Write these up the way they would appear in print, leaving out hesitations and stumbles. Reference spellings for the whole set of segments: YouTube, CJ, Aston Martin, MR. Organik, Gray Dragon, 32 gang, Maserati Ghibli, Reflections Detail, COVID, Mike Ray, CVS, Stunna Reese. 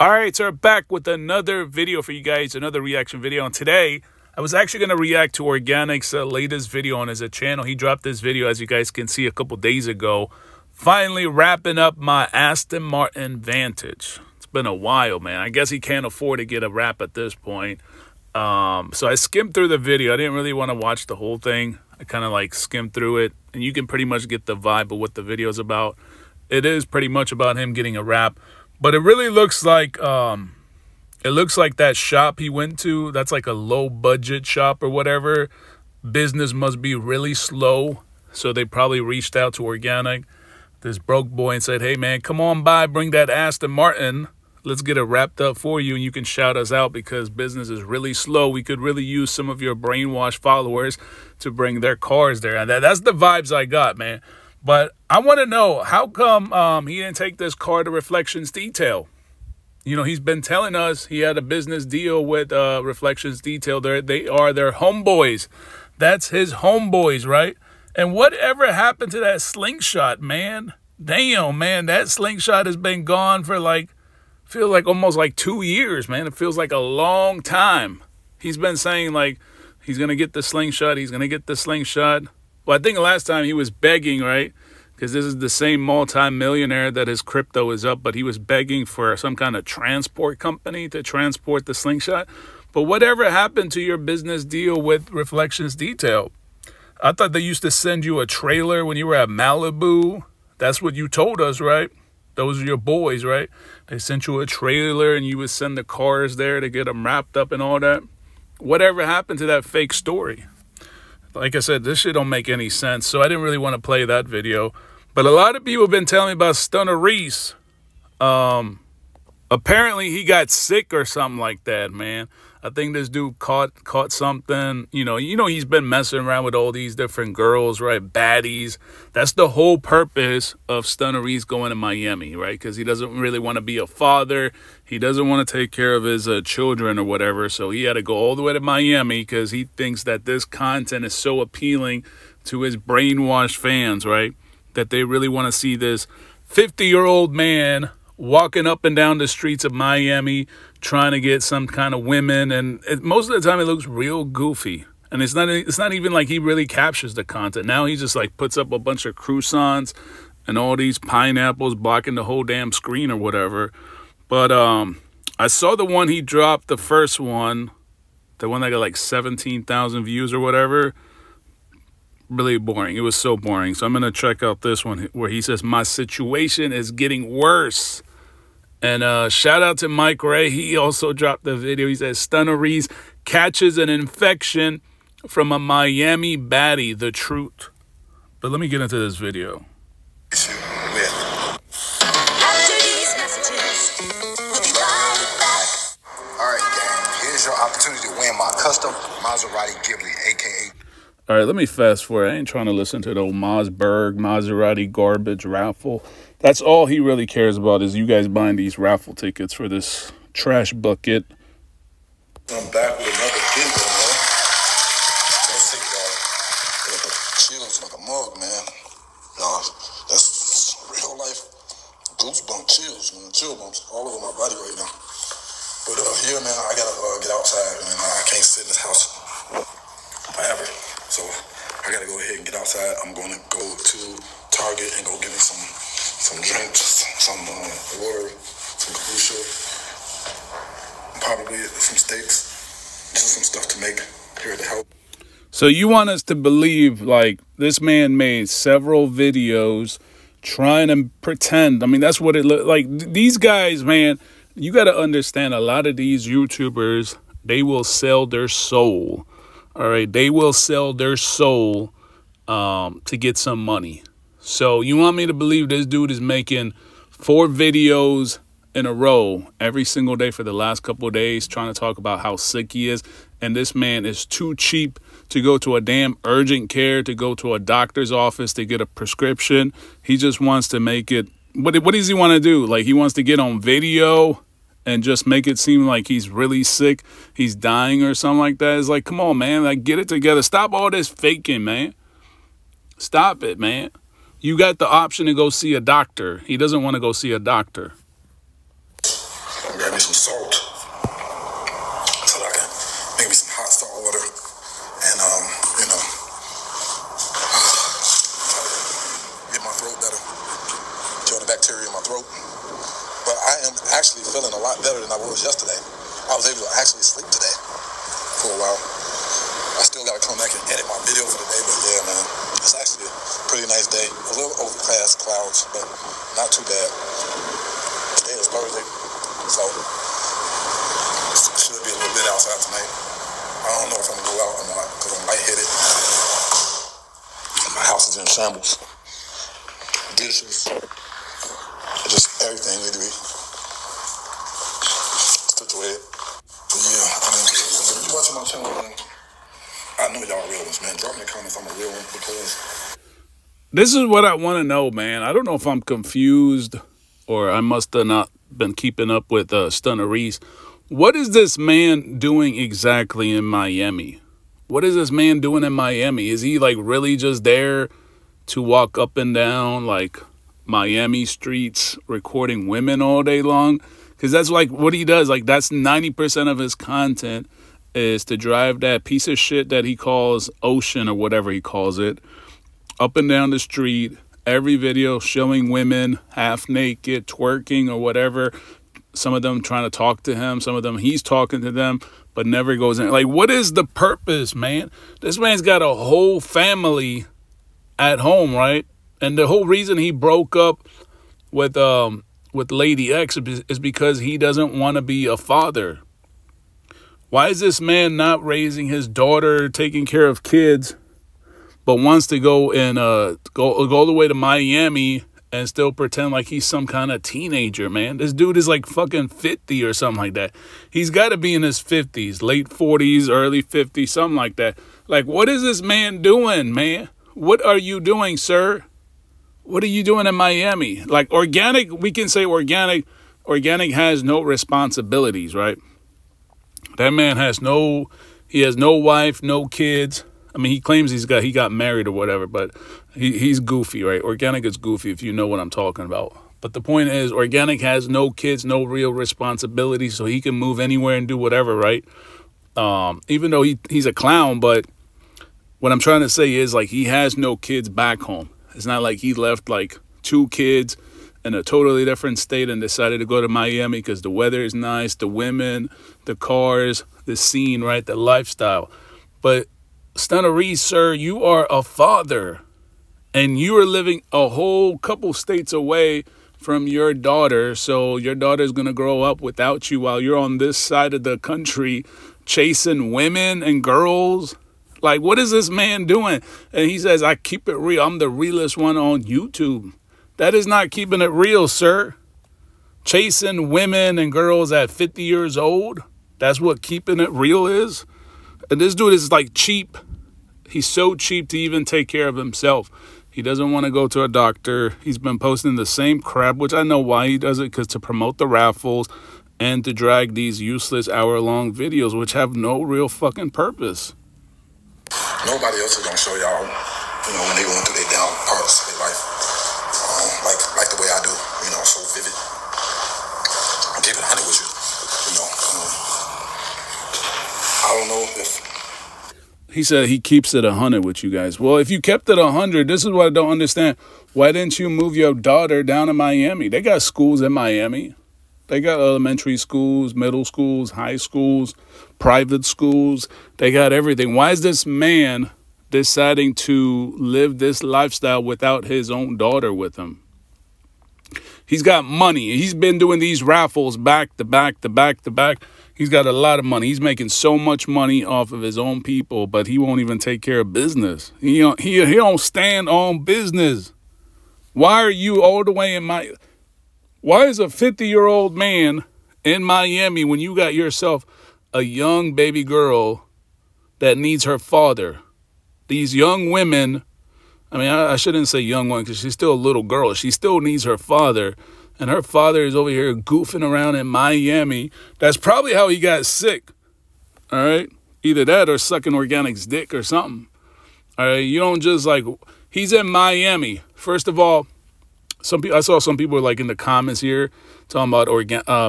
All right, so we're back with another video for you guys, another reaction video. And today, I was actually going to react to Organik's latest video on his channel. He dropped this video, as you guys can see, a couple days ago. Finally wrapping up my Aston Martin Vantage. It's been a while, man. I guess he can't afford to get a wrap at this point. So I skimmed through the video. I didn't really want to watch the whole thing. I kind of like skimmed through it. And you can pretty much get the vibe of what the video is about. It is pretty much about him getting a wrap. But it really looks like... It looks like that shop he went to, that's like a low-budget shop or whatever. Business must be really slow, so they probably reached out to Organik, this broke boy, and said, hey, man, come on by, bring that Aston Martin. Let's get it wrapped up for you, and you can shout us out because business is really slow. We could really use some of your brainwashed followers to bring their cars there. And that's the vibes I got, man. But I want to know, how come he didn't take this car to Reflections Detail? You know, he's been telling us he had a business deal with Reflections Detail. They are their homeboys. That's his homeboys, right? And whatever happened to that slingshot, man? Damn, man, that slingshot has been gone for like, feels like almost like 2 years, man. It feels like a long time. He's been saying like, he's going to get the slingshot. He's going to get the slingshot. Well, I think last time he was begging, right? Because this is the same multi-millionaire that his crypto is up, but he was begging for some kind of transport company to transport the slingshot. But whatever happened to your business deal with Reflections Detail? I thought they used to send you a trailer when you were at Malibu. That's what you told us, right? Those are your boys, right? They sent you a trailer and you would send the cars there to get them wrapped up and all that. Whatever happened to that fake story? Like I said, this shit don't make any sense, so I didn't really want to play that video. But a lot of people have been telling me about Stunna Reese. Apparently, he got sick or something like that, man. I think this dude caught something. You know, he's been messing around with all these different girls, right? Baddies. That's the whole purpose of Stunna Reese going to Miami, right? Because he doesn't really want to be a father. He doesn't want to take care of his children or whatever. So he had to go all the way to Miami because he thinks that this content is so appealing to his brainwashed fans, right? That they really want to see this 50-year-old man walking up and down the streets of Miami trying to get some kind of women. And most of the time it looks real goofy. And it's not even like he really captures the content. Now he just like puts up a bunch of croissants and all these pineapples blocking the whole damn screen or whatever. But I saw the one he dropped, the first one, the one that got like 17,000 views or whatever. Really boring. It was so boring. So I'm going to check out this one where he says, my situation is getting worse. And shout out to Mike Ray. He also dropped the video. He says, Stunna Reese catches an infection from a Miami baddie. The truth. But let me get into this video. After these messages, we'll be right back. All right, gang. Here's your opportunity to win my custom Maserati Ghibli, a.k.a. All right, let me fast forward. I ain't trying to listen to the old Mosberg, Maserati garbage raffle. That's all he really cares about is you guys buying these raffle tickets for this trash bucket. I'm back with another video, man. That's it, y'all. Chills like a mug, man. Y'all, that's real life goosebump chills, man. Chill bumps all over my body right now. But yeah, man, I gotta get outside, man. I can't sit in this house forever. So I gotta go ahead and get outside. I'm gonna go to Target and go get me some drinks, some water, some kombucha, probably some steaks, just some stuff to make here to help. So you want us to believe like this man made several videos trying to pretend. I mean, that's what it looked like. These guys, man, you gotta understand a lot of these YouTubers, they will sell their soul. All right, they will sell their soul to get some money. So you want me to believe this dude is making 4 videos in a row every single day for the last couple of days trying to talk about how sick he is. And this man is too cheap to go to a damn urgent care, to go to a doctor's office to get a prescription. He just wants to make it. What does he want to do? Like he wants to get on video and just make it seem like he's really sick, he's dying or something like that. It's like, come on, man, like get it together. Stop all this faking, man. Stop it, man. You got the option to go see a doctor. He doesn't want to go see a doctor. I'm me some salt so that I can make me some hot salt water. And, you know, get my throat better, kill the bacteria in my throat. But I am actually feeling a lot better than I was yesterday. I was able to actually sleep today for a while. I still got to come back and edit my video for the day, but yeah, man, it's actually a pretty nice day. A little overcast clouds, but not too bad. Today is Thursday, so should be a little bit outside tonight. I don't know if I'm gonna go out or not because I'm lightheaded. My house is in shambles. Dishes, just everything need to be situated. But yeah, I mean, if you watching my channel, man, I know y'all real ones, man. Drop in the comments I'm a real one, because this is what I want to know, man. I don't know if I'm confused or I must have not been keeping up with Stunna Reese. What is this man doing exactly in Miami? What is this man doing in Miami? Is he like really just there to walk up and down like Miami streets recording women all day long? Because that's like what he does. Like that's 90% of his content is to drive that piece of shit that he calls Ocean or whatever he calls it up and down the street, every video showing women half naked, twerking or whatever. Some of them trying to talk to him, some of them he's talking to them, but never goes in. Like, what is the purpose, man? This man's got a whole family at home, right? And the whole reason he broke up with Lady X is because he doesn't want to be a father. Why is this man not raising his daughter, taking care of kids, but wants to go and go all the way to Miami and still pretend like he's some kind of teenager, man? This dude is like fucking 50 or something like that. He's got to be in his 50s, late 40s, early 50s, something like that. Like, what is this man doing, man? What are you doing, sir? What are you doing in Miami? Like, Organik, we can say Organik. Organik has no responsibilities, right? That man has no wife, no kids. I mean, he claims he got married or whatever, but he's goofy, right? Organik is goofy, if you know what I'm talking about. But the point is, Organik has no kids, no real responsibility, so he can move anywhere and do whatever, right? Even though he's a clown, but what I'm trying to say is, like, he has no kids back home. It's not like he left, like, two kids in a totally different state and decided to go to Miami because the weather is nice, the women, the cars, the scene, right? The lifestyle. But Stunna Reese, sir, you are a father and you are living a whole couple states away from your daughter. So your daughter's going to grow up without you while you're on this side of the country chasing women and girls. Like, what is this man doing? And he says, I keep it real. I'm the realest one on YouTube. That is not keeping it real, sir. Chasing women and girls at 50 years old. That's what keeping it real is. And this dude is like cheap. He's so cheap to even take care of himself. He doesn't want to go to a doctor. He's been posting the same crap, which I know why he does it, because to promote the raffles and to drag these useless hour-long videos, which have no real fucking purpose. Nobody else is going to show y'all, you know, when they're going through their down parts of their life. Like the way I do, you know, so vivid. I'll keep it 100 with you, you know. I don't know if... He said he keeps it 100 with you guys. Well, if you kept it 100, this is what I don't understand. Why didn't you move your daughter down to Miami? They got schools in Miami. They got elementary schools, middle schools, high schools, private schools. They got everything. Why is this man deciding to live this lifestyle without his own daughter with him? He's got money. He's been doing these raffles back to back to back to back. He's got a lot of money. He's making so much money off of his own people, but he won't even take care of business. He don't stand on business. Why are you all the way in my... Why is a 50-year-old man in Miami when you got yourself a young baby girl that needs her father? These young women, I mean, I shouldn't say young one because she's still a little girl. She still needs her father. And her father is over here goofing around in Miami. That's probably how he got sick. All right. Either that or sucking Organik's dick or something. All right. You don't just like, he's in Miami. First of all, I saw some people like in the comments here Talking about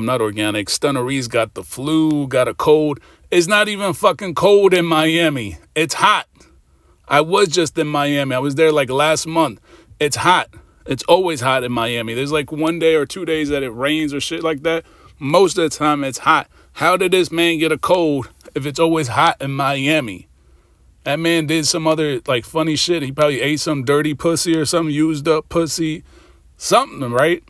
not organic. Stunna Reese got the flu, got a cold. It's not even fucking cold in Miami. It's hot. I was just in Miami. I was there like last month. It's hot. It's always hot in Miami. There's like one day or 2 days that it rains or shit like that. Most of the time it's hot. How did this man get a cold if it's always hot in Miami? That man did some other like funny shit. He probably ate some dirty pussy or some used up pussy. Something, right?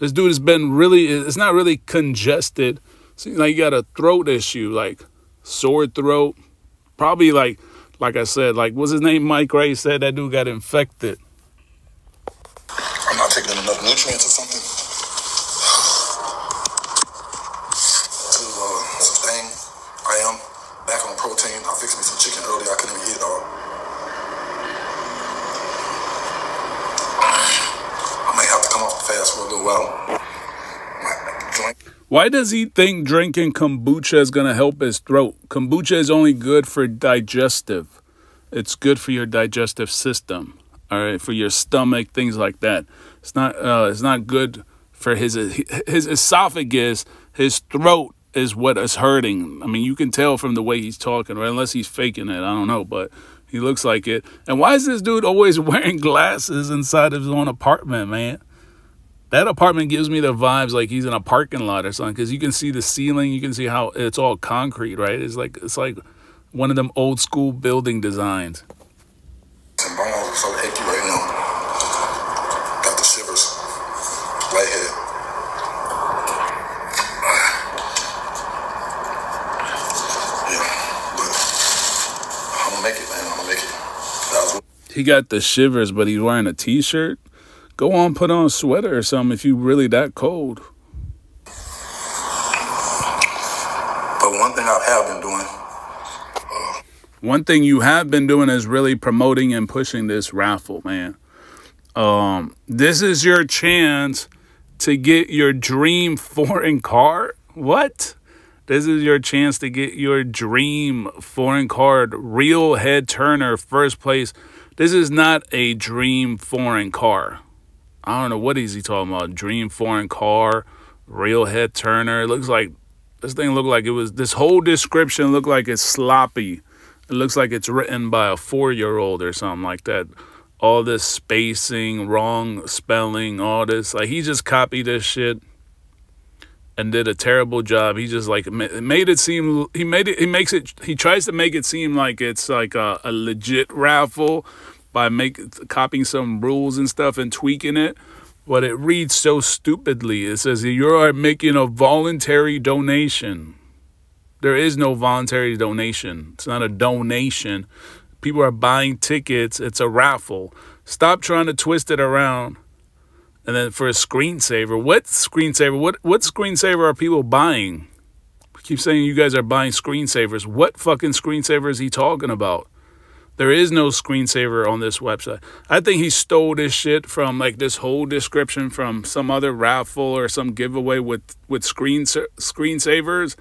This dude has been really, it's not really congested. Seems like he got a throat issue, like sore throat. Probably like I said, like what's his name? Mike Ray said that dude got infected. I'm not taking enough nutrients or something to sustain. I am back on protein. I fixed me some chicken earlier. I couldn't even eat it all. I may have to come off the fast for a little while. Why does he think drinking kombucha is going to help his throat? Kombucha is only good for digestive. It's good for your digestive system. All right, for your stomach, things like that. It's not good for his esophagus. His throat is what is hurting. I mean, you can tell from the way he's talking, right? Unless he's faking it, I don't know, but he looks like it. And why is this dude always wearing glasses inside of his own apartment, man? That apartment gives me the vibes like he's in a parking lot or something, because you can see the ceiling, you can see how it's all concrete, right? It's like one of them old school building designs. And bones are so achy right now. Got the shivers. Lightheaded. Yeah, but I'm gonna make it, man. I'm gonna make it. He got the shivers, but he's wearing a t-shirt. Go on, put on a sweater or something if you really that cold. But one thing I have been doing. One thing you have been doing is really promoting and pushing this raffle, man. This is your chance to get your dream foreign car. What? This is your chance to get your dream foreign car, real head turner, first place. This is not a dream foreign car. I don't know what is he talking about. Dream foreign car, real head turner. It looks like this thing looked like it was, this whole description looked like it's sloppy. It looks like it's written by a 4-year-old or something like that. All this spacing, wrong spelling, all this. Like, he just copied this shit and did a terrible job. He just, like, made it seem... He tries to make it seem like it's, like, a legit raffle by copying some rules and stuff and tweaking it. But it reads so stupidly. It says, you are making a voluntary donation. There is no voluntary donation. It's not a donation. People are buying tickets. It's a raffle. Stop trying to twist it around. And then for a screensaver. What screensaver? What screensaver are people buying? I keep saying you guys are buying screensavers. What fucking screensaver is he talking about? There is no screensaver on this website. I think he stole this shit from like this whole description from some other raffle or some giveaway with screensavers.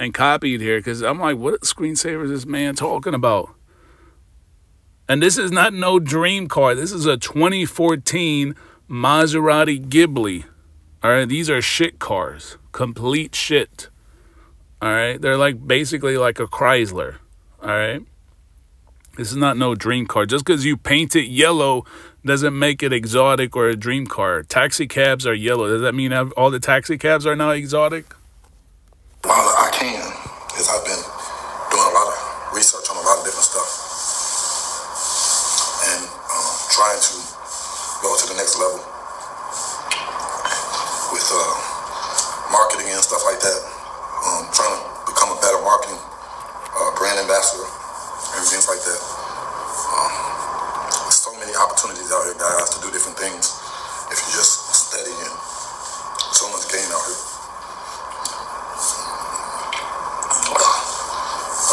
And copied here, because I'm like, what screensaver is this man talking about? And this is not no dream car. This is a 2014 Maserati Ghibli. All right, these are shit cars. Complete shit. All right, they're like basically like a Chrysler. All right, this is not no dream car. Just because you paint it yellow doesn't make it exotic or a dream car. Taxi cabs are yellow. Does that mean all the taxi cabs are now exotic? All I can is I've been doing a lot of research on a lot of different stuff and trying to go to the next level with marketing and stuff like that. Trying to become a better marketing brand ambassador and things like that. There's so many opportunities out here, guys, to do different things if you just study, and so much gain out here.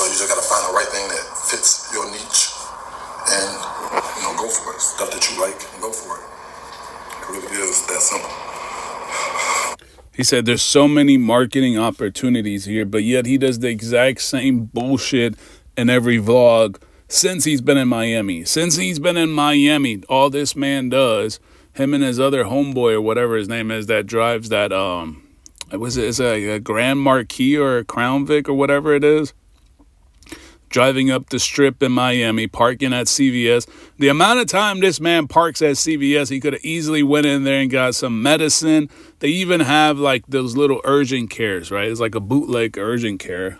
You just gotta find the right thing that fits your niche and, you know, go for it. Stuff that you like, and go for it. It really is that simple. He said there's so many marketing opportunities here, but yet he does the exact same bullshit in every vlog since he's been in Miami. All this man does him and his other homeboy or whatever his name is that drives that, it's a Grand Marquis or a Crown Vic or whatever it is, driving up the strip in Miami, parking at CVS. The amount of time this man parks at CVS, he could have easily went in there and got some medicine. They even have like those little urgent cares, right? It's like a bootleg urgent care.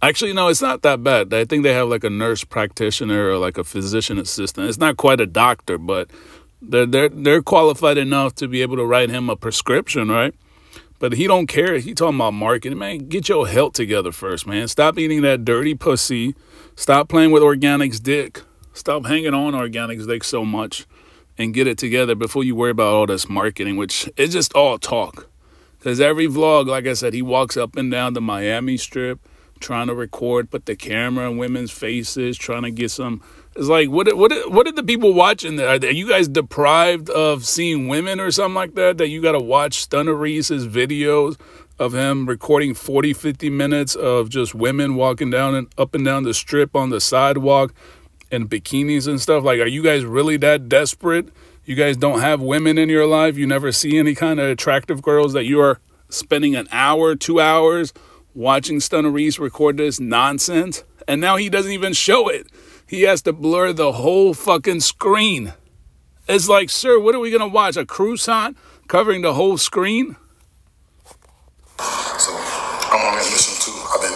Actually, no, it's not that bad. I think they have like a nurse practitioner or like a physician assistant. It's not quite a doctor, but they're qualified enough to be able to write him a prescription, right? But he don't care. He talking about marketing. Man, get your health together first, man. Stop eating that dirty pussy. Stop playing with Organik's dick. Stop hanging on Organik's dick so much and get it together before you worry about all this marketing, which is just all talk. Because every vlog, like I said, he walks up and down the Miami Strip trying to record, put the camera in women's faces, trying to get some... It's like, what are the people watching there? Are you guys deprived of seeing women or something like that? That you got to watch Stunna Reese's videos of him recording 40, 50 minutes of just women walking down and up and down the strip on the sidewalk in bikinis and stuff? Like, are you guys really that desperate? You guys don't have women in your life? You never see any kind of attractive girls that you are spending an hour, 2 hours watching Stunna Reese record this nonsense? And now he doesn't even show it. He has to blur the whole fucking screen. It's like, sir, what are we going to watch? A croissant covering the whole screen? So I'm on that mission too. I've been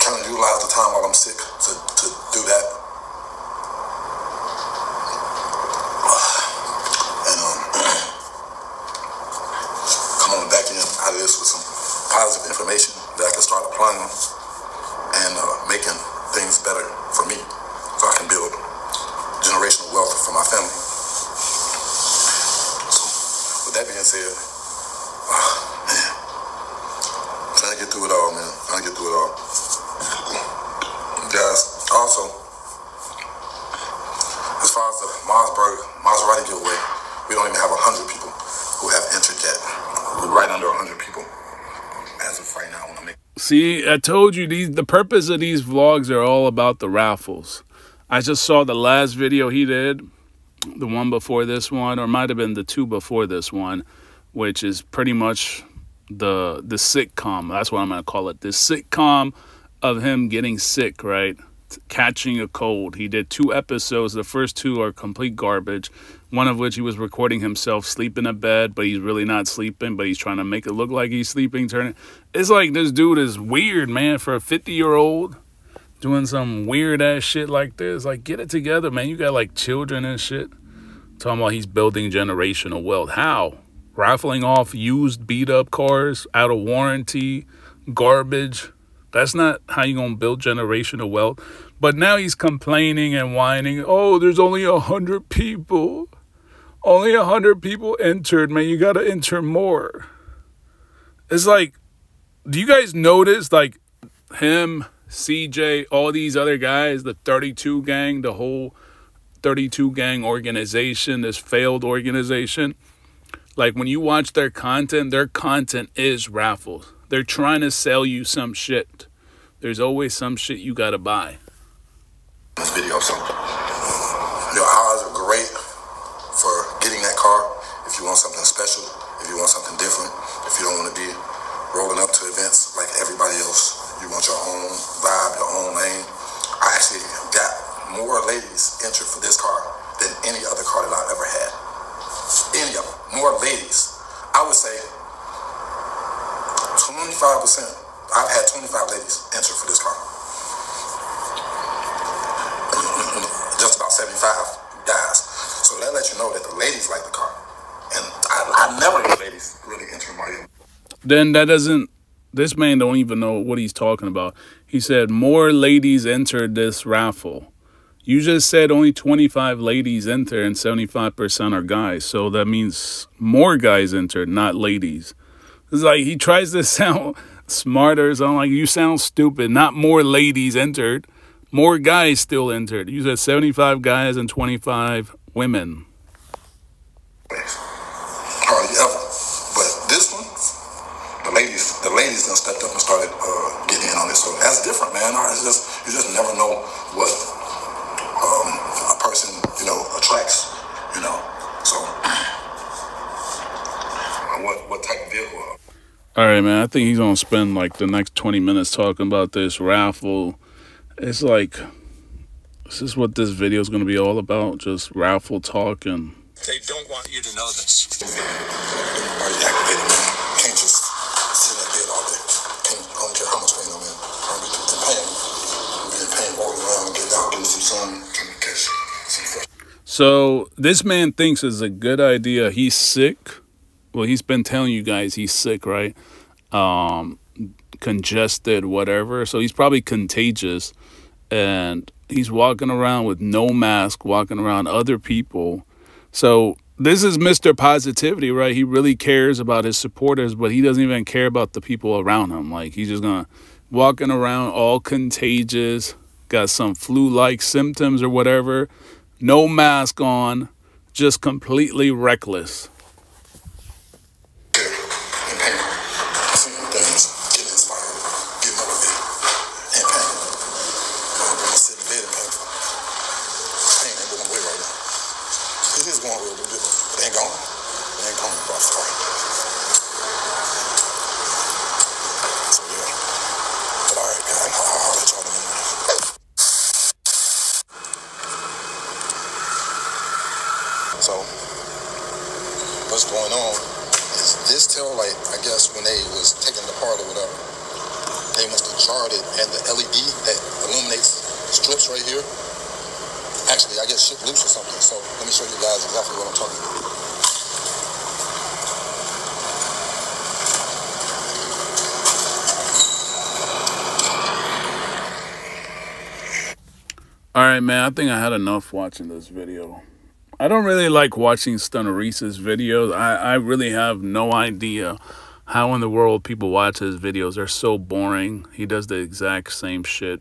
trying to utilize the time while I'm sick to do that. And come on back in out of this with some positive information that I can start applying and making things better for me, so I can build generational wealth for my family. So, with that being said, man, I'm trying to get through it all, man. I'm trying to get through it all. Guys, also, as far as the Maserati giveaway, we don't even have 100 people who have entered yet. We're right under 100 people as of right now. See, I told you, the purpose of these vlogs are all about the raffles. I just saw the last video he did, the one before this one, or might have been the two before this one, which is pretty much the sitcom. That's what I'm going to call it. The sitcom of him getting sick, right? Catching a cold. He did 2 episodes. The first 2 are complete garbage, one of which he was recording himself sleeping in bed, but he's really not sleeping, but he's trying to make it look like he's sleeping. It's like, this dude is weird, man, for a 50-year-old doing some weird ass shit like this. Like, get it together, man. You got like children and shit. Talking about he's building generational wealth. How? Raffling off used beat up cars, out of warranty garbage. That's not how you're going to build generational wealth. But now he's complaining and whining. Oh, there's only 100 people. Only 100 people entered, man. You got to enter more. It's like, do you guys notice, like, him, CJ, all these other guys, the 32 gang, the whole 32 gang organization, this failed organization? Like, when you watch their content is raffles. They're trying to sell you some shit. There's always some shit you gotta buy. This video, so your odds are great for getting that car. If you want something special, if you want something different, if you don't want to be rolling up to events like everybody else, you want your own vibe, your own lane. I actually got more ladies entered for this car than any other car that I've ever had. Any of them, more ladies. I would say 25%. I've had 25 ladies enter for this car. Just about 75 guys. So that lets you know that the ladies like the car. And I never get ladies really enter my game. Then that doesn't... This man don't even know what he's talking about. He said more ladies entered this raffle. You just said only 25 ladies enter and 75% are guys. So that means more guys entered, not ladies. It's like he tries to sound smarter. So I'm like, you sound stupid. Not more ladies entered. More guys still entered. You said 75 guys and 25 women. Hardly ever. But this one, the ladies done stepped up and started getting in on this. So that's different, man. It's just, you just never know what a person, attracts, All right, man, I think he's going to spend like the next 20 minutes talking about this raffle. It's like, this is what this video is going to be all about, just raffle talk. And they don't want you to know this. Everybody's activated, man. Can't just sit in that bed all day. I don't care how much pain I'm in. I'm going to get the pain. Get the pain, walk around, get out, do some sun, trying to catch some fresh. So this man thinks it's a good idea. He's sick. Well, he's been telling you guys he's sick, right? Congested, whatever. So he's probably contagious. And he's walking around with no mask, walking around other people. So this is Mr. Positivity, right? He really cares about his supporters, but he doesn't even care about the people around him. Like, he's just gonna walking around all contagious, got some flu-like symptoms or whatever, no mask on, just completely reckless. So what's going on is this tail light, I guess when they was taking the part or whatever, they must have charred it, and the LED that illuminates strips right here actually I guess shipped loose or something. So let me show you guys exactly what I'm talking about. All right, man, I think I had enough watching this video. I don't really like watching Stunna Reese's videos. I really have no idea how in the world people watch his videos. They're so boring. He does the exact same shit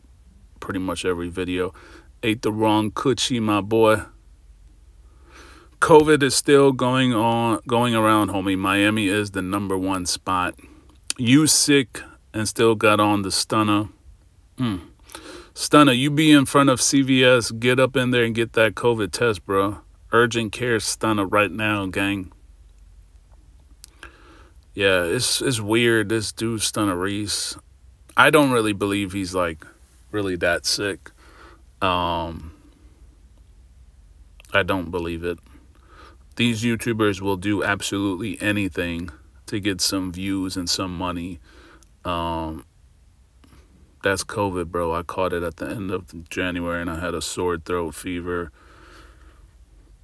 pretty much every video. Ate the wrong coochie, my boy. COVID is still going around, homie. Miami is the #1 spot. You sick and still got on the Stunna. Stunna, you be in front of CVS. Get up in there and get that COVID test, bro. Urgent care Stunna right now, gang. Yeah, it's weird. This dude Stunna Reese, I don't really believe he's like really that sick. I don't believe it. These YouTubers will do absolutely anything to get some views and some money. That's COVID, bro. I caught it at the end of January and I had a sore throat fever.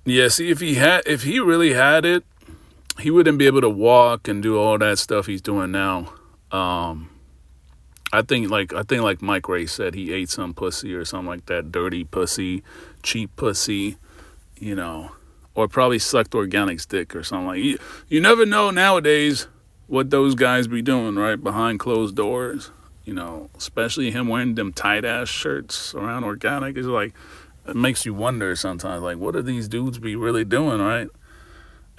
Yeah, see, if he really had it, he wouldn't be able to walk and do all that stuff he's doing now. I think like Mike Ray said, he ate some pussy or something like that, dirty pussy, cheap pussy, you know, or probably sucked Organik's dick or something like. You never know nowadays what those guys be doing, right, behind closed doors, you know, especially him wearing them tight ass shirts around Organik. It's like, it makes you wonder sometimes, like, what do these dudes be really doing, right?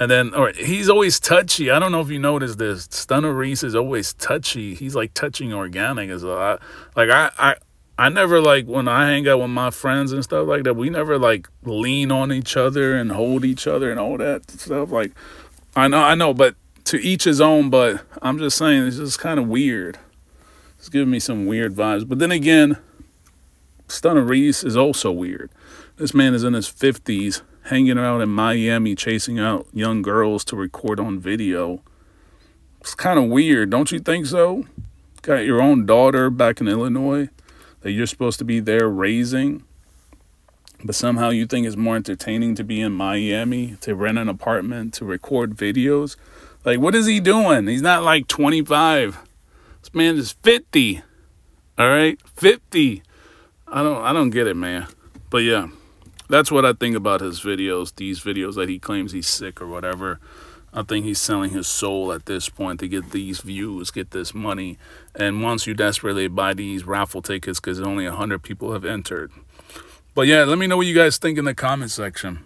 And then, or he's always touchy. I don't know if you noticed this. Stunna Reese is always touchy. He's like touching Organik as a lot. Like, I never, like, when I hang out with my friends and stuff like that, we never like lean on each other and hold each other and all that stuff. Like, I know, but to each his own. But I'm just saying, it's just kind of weird. It's giving me some weird vibes. But then again, Stunna Reese is also weird. This man is in his 50s, hanging out in Miami, chasing out young girls to record on video. It's kind of weird, don't you think so? Got your own daughter back in Illinois that you're supposed to be there raising, but somehow you think it's more entertaining to be in Miami, to rent an apartment, to record videos. Like, what is he doing? He's not like 25. This man is 50. All right, 50. I don't get it, man. But yeah, that's what I think about his videos, these videos that he claims he's sick or whatever. I think he's selling his soul at this point to get these views, get this money. And once you desperately buy these raffle tickets, because only 100 people have entered. But yeah, let me know what you guys think in the comment section.